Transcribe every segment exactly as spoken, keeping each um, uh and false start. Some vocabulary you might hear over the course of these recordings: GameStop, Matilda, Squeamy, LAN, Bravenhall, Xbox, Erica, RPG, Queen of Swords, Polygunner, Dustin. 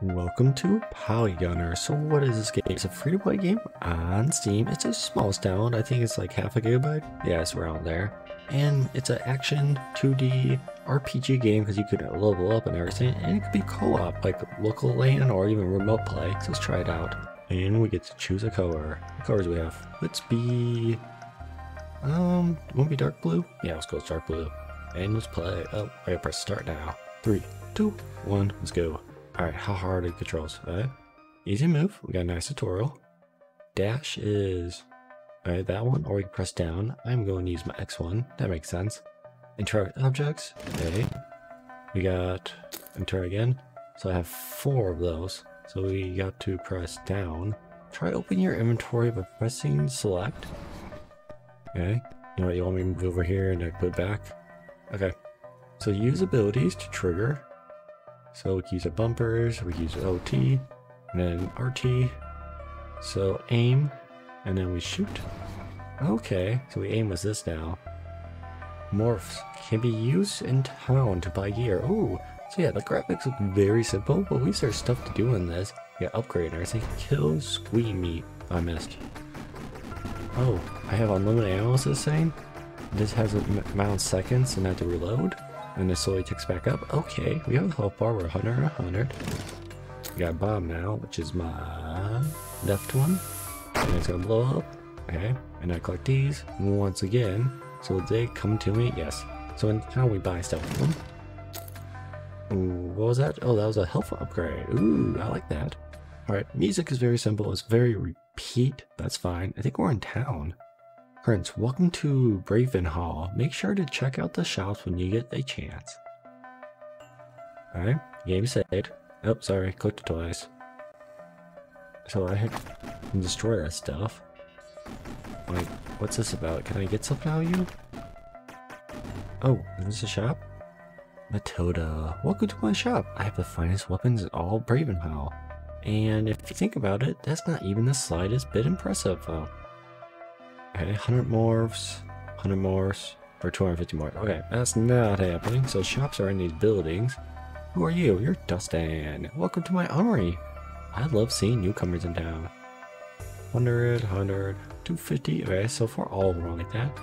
Welcome to Polygunner. So what is this game? It's a free-to-play game on Steam. It's a smallest down. I think it's like half a gigabyte. Yeah, it's around there. And it's an action two D R P G game because you could level up and everything. And it could be co-op, like local LAN or even remote play. So let's try it out. And we get to choose a color. What colors do we have? Let's be... Um, won't be dark blue? Yeah, let's go with dark blue. And let's play. Oh, I gotta press start now. Three, two, one, let's go. Alright, how hard are the controls? Uh, easy move. We got a nice tutorial. Dash is alright, that one, or we can press down. I'm going to use my X one. That makes sense. Interact objects. Okay. We got enter again. So I have four of those. So we got to press down. Try open your inventory by pressing select. Okay. You know what, you want me to move over here and I put it back? Okay. So use abilities to trigger. So we can use our bumpers, we can use O T, and then R T. So aim, and then we shoot. Okay, so we aim with this now. Morphs can be used in town to buy gear. Ooh, so yeah, the graphics look very simple, but at least there's stuff to do in this. Yeah, upgrade and everything. Kill Squeamy. Oh, I missed. Oh, I have unlimited ammo, is this saying? This has a amount of seconds and I have to reload. And it slowly ticks back up. Okay, we have a health bar. We're one hundred, one hundred. We got a bomb now, which is my left one. And it's gonna blow up. Okay, and I collect these once again. So they come to me, yes. So now we buy stuff from them. Ooh, what was that? Oh, that was a health upgrade. Ooh, I like that. All right, music is very simple. It's very repeat. That's fine. I think we're in town. Prince, welcome to Bravenhall. Make sure to check out the shops when you get a chance. Alright, game saved. Oh, sorry, clicked it twice. So I can destroy that stuff. Like, what's this about? Can I get something out of you? Oh, is this a shop? Matilda, welcome to my shop. I have the finest weapons in all Bravenhall. And if you think about it, that's not even the slightest bit impressive. Oh. Okay, one hundred morphs, one hundred morphs, or two hundred fifty morphs. Okay, that's not happening. So shops are in these buildings. Who are you? You're Dustin. Welcome to my armory. I love seeing newcomers in town. one hundred, one hundred, two fifty. Okay, so far all wrong like that.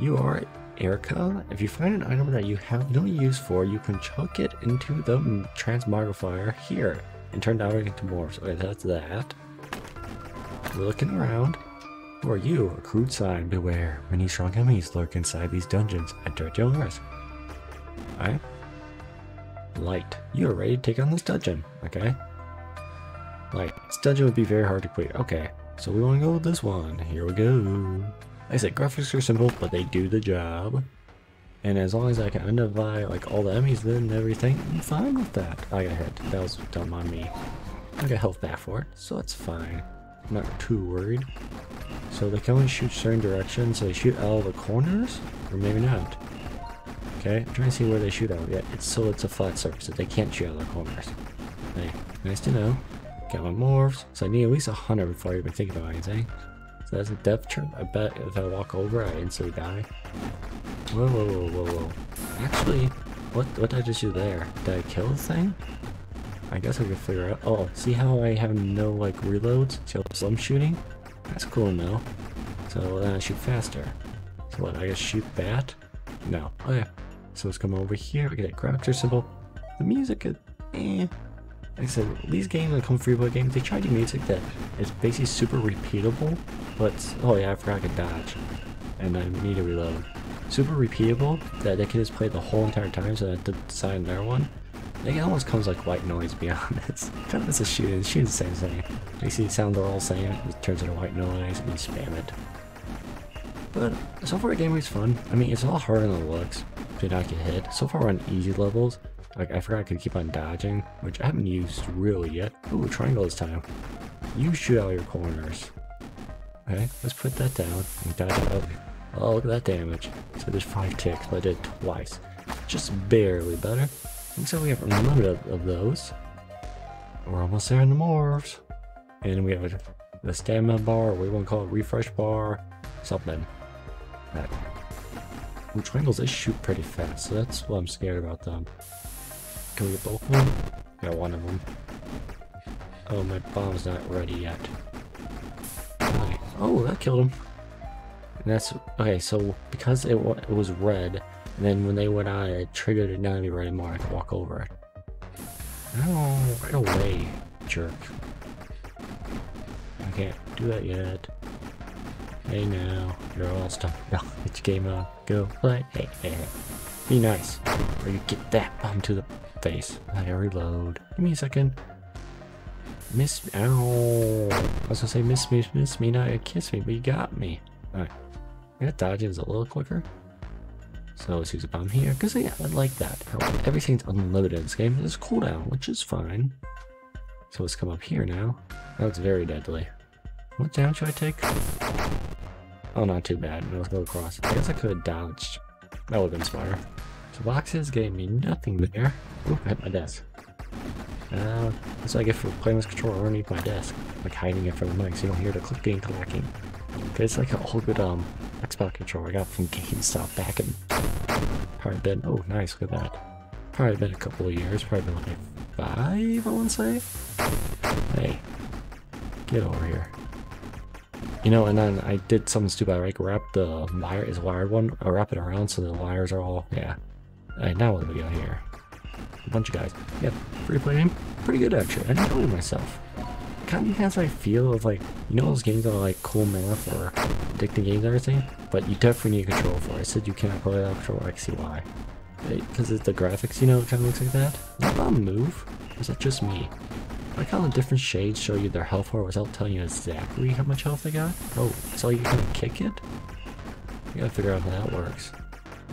You are Erica. If you find an item that you have no use for, you can chuck it into the transmogrifier here and turn down into morphs. Okay, that's that. We're looking around. Who are you? A crude sign. Beware. Many strong enemies lurk inside these dungeons. Enter at your own risk. Alright. Light. You are ready to take on this dungeon. Okay. Light. This dungeon would be very hard to clear. Okay. So we want to go with this one. Here we go. Like I said, graphics are simple, but they do the job. And as long as I can identify like all the enemies then and everything, I'm fine with that. I got hit. That was dumb on me. I got health back for it, so that's fine. I'm not too worried. So they can only shoot certain directions, so they shoot out of the corners? Or maybe not. Okay, I'm trying to see where they shoot out. Yeah, it's so it's a flat surface, so they can't shoot out of the corners. Okay, nice to know. Got my morphs, so I need at least one hundred before I even think about anything. So that's a depth trip. I bet if I walk over, I instantly die. Whoa, whoa, whoa, whoa, whoa. Actually, what, what did I just do there? Did I kill the thing? I guess I could figure out. Oh, see how I have no, like, reloads? So I'm shooting? That's cool, no. So then I shoot faster. So what, I just shoot that? No. Okay. So let's come over here. We get a crafter symbol. The music is eh. Like I said, these games that come free play games, they try to do music that is basically super repeatable, but oh yeah, I forgot I could dodge. And I need to reload. Super repeatable that they can just play the whole entire time, so I have to decide another one. It almost comes like white noise, to be honest. Kind of it's a shooting, shooting the same thing. Basically, it sounds all the same, it turns into white noise, and you spam it. But so far, the game is fun. I mean, it's a lot harder than it looks to not get hit. So far, we're on easy levels. Like, I forgot I could keep on dodging, which I haven't used really yet. Ooh, triangle this time. You shoot out your corners. Okay, let's put that down and dodge out. Oh, look at that damage. So there's five ticks, but I did twice. Just barely better. So we have a number of, of those. We're almost there in the morphs. And we have a, a stamina bar, or we want to call it refresh bar, something. That. And triangles, they shoot pretty fast, so that's what I'm scared about them. Can we get both of them? Got one of them. Oh, my bomb's not ready yet. Okay. Oh, that killed him. And that's... Okay, so because it, w it was red, and then when they went on, it triggered it not to be red anymore. I could walk over it. No, right away, jerk. I can't do that yet. Hey now, you're all stuck. No, get your game on. Go play. Hey, hey, hey. Be nice. Or you get that bomb to the face. I reload. Give me a second. Miss me. Ow. I was gonna say miss me, miss me, not kiss me, but you got me. Alright. That dodging is a little quicker. So let's use a bomb here. Because yeah, I like that. Everything's unlimited in this game. There's a cooldown, which is fine. So let's come up here now. That's very deadly. What down should I take? Oh, not too bad. Let's go across. I guess I could have dodged. That would have been smarter. So boxes gave me nothing there. Oop, I hit my desk. Uh, that's what I get for playing this controller underneath my desk. Like hiding it from the mic so you don't hear the clicking clacking. It's like an old good um, Xbox controller I got from GameStop back in... Probably been... Oh, nice. Look at that. Probably been a couple of years. Probably been like five, I want to say? Hey. Get over here. You know, and then I did something stupid. I like wrapped the wire... Is wired one? I wrap it around so the wires are all... Yeah. Alright, now what do we got here? A bunch of guys. Yeah, free play game. Pretty good, actually. I didn't tell you myself. Kind of has I feel of like, you know those games that are like cool math or addicting games and everything? But you definitely need a controller for it. I said you cannot play that controller, I can see why. Because it's the graphics, you know, it kind of looks like that. Does that bomb move? Or is that just me? Like how the different shades show you their health bar without telling you exactly how much health they got? Oh, so you can kick it? You gotta figure out how that works.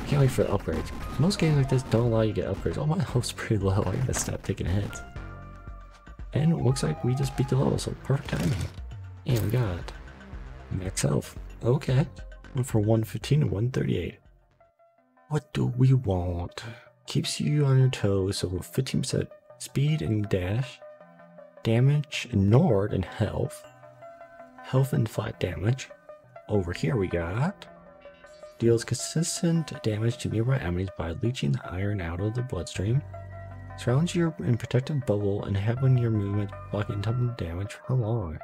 I can't wait for the upgrades. Most games like this don't allow you to get upgrades. Oh, my health's pretty low. I gotta stop taking hits. And it looks like we just beat the level, so perfect timing. And we got max health. Okay. Went for one fifteen to one thirty-eight. What do we want? Keeps you on your toes, so fifteen percent speed and dash. Damage ignored and health. Health and flat damage. Over here we got... Deals consistent damage to nearby enemies by leaching iron out of the bloodstream. Surrounds you in protective bubble and having your movement blocking ton of damage for how long?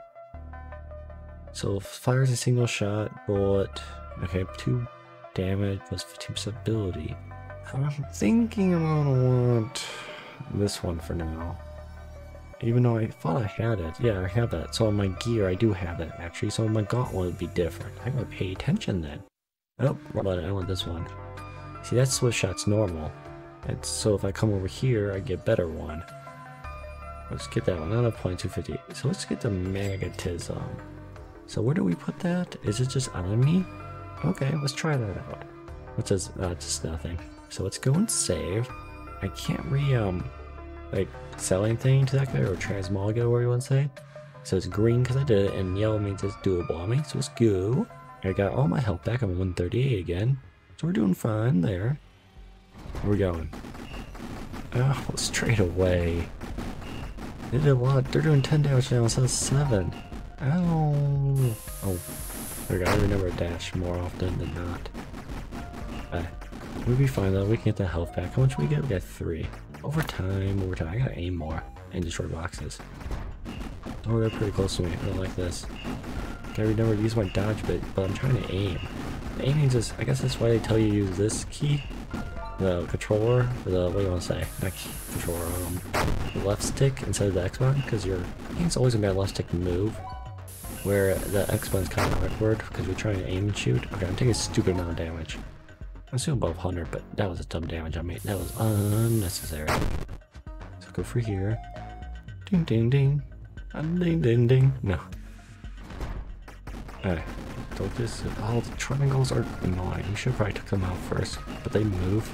So fires a single shot, bullet, okay, two damage plus fifteen percent ability. I'm thinking I'm gonna want this one for now. Even though I thought I had it. Yeah, I have that. So on my gear, I do have that actually. So my gauntlet would be different. I gotta pay attention then. Nope, I don't want this one. See, that switch shot's normal. And so if I come over here, I get better one. Let's get that one out of point two fifty. So let's get the magnetism. So where do we put that? Is it just on me? Okay, let's try that out. What says? Uh, just nothing. So let's go and save. I can't re um like sell anything to that guy or transmog it, whatever you want to say. So it's green because I did it, and yellow means it's doable on me. So let's go. I got all my health back. I'm one thirty-eight again. So we're doing fine there. Where we going? Oh, straight away. They did a lot. They're doing ten damage now instead of seven. Ow. Oh. I gotta remember to dash more often than not. Okay. We'll be fine though. We can get the health back. How much we get? We got three. Over time, over time. I gotta aim more and destroy boxes. Oh, they're pretty close to me. I don't like this. Gotta remember to use my dodge bit, but I'm trying to aim. The aiming is, I guess that's why they tell you to use this key. The controller, the, what do you want to say, not controller, um, left stick instead of the X button, because your it's always going to be a left stick move, where the X button is kind of awkward, because you're trying to aim and shoot. Okay, I'm taking a stupid amount of damage. I'm still above one hundred, but that was a dumb damage I made. That was unnecessary. So go for here. Ding ding ding. Ding ding ding. No. Alright. So this, all the triangles are annoying. You should probably took them out first, but they move.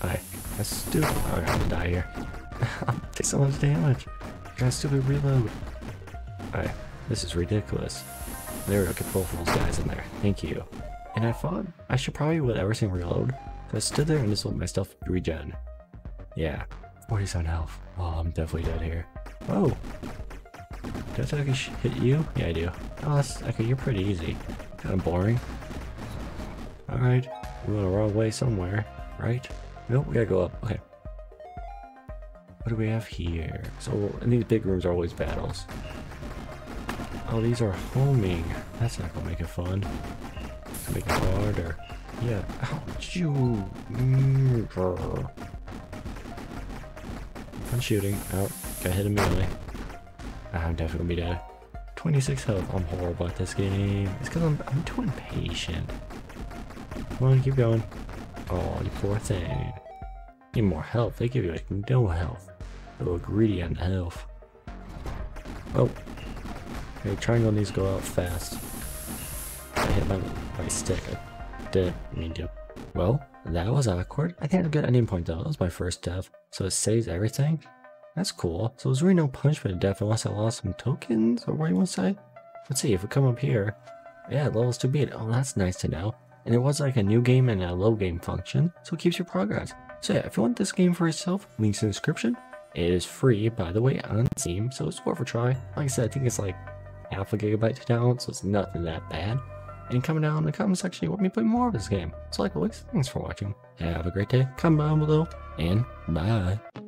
Alright, that's stupid. Alright, I'm gonna die here. I'm taking so much damage. Got a stupid reload. Alright, this is ridiculous. There we go, get both of those guys in there. Thank you. And I thought I should probably with everything reload. So I stood there and just let my stuff regen. Yeah, forty-seven health. Oh, I'm definitely dead here. Oh! Did I hit you? Yeah, I do. Oh, that's, okay, you're pretty easy. Kind of boring. Alright, we went the wrong way somewhere, right? Nope, we gotta go up. Okay. What do we have here? So in these big rooms are always battles. Oh, these are homing. That's not gonna make it fun. It's gonna make it harder. Yeah. Ouch, you. I'm shooting. Oh, got hit immediately. I'm definitely gonna be dead. twenty-six health. I'm horrible at this game. It's because I'm, I'm too impatient. Come on, keep going. Oh, you poor thing. Need more health. They give you like no health. A little greedy on health. Oh. Okay, triangle needs to go out fast. I hit my, my stick. I didn't mean to. Well, that was awkward. I think I'm good at ending point though. That was my first death. So it saves everything. That's cool. So there's really no punishment to death unless I lost some tokens, or what do you want to say? Let's see, if we come up here. Yeah, levels to beat. Oh, that's nice to know. And it was like a new game and a low game function, so it keeps your progress. So yeah, if you want this game for yourself, links in the description. It is free, by the way, on Steam, so it's worth a try. Like I said, I think it's like half a gigabyte to download, so it's nothing that bad. And comment down in the comment section if you want me to play more of this game. So like always, thanks for watching. Have a great day. Comment down below, and bye.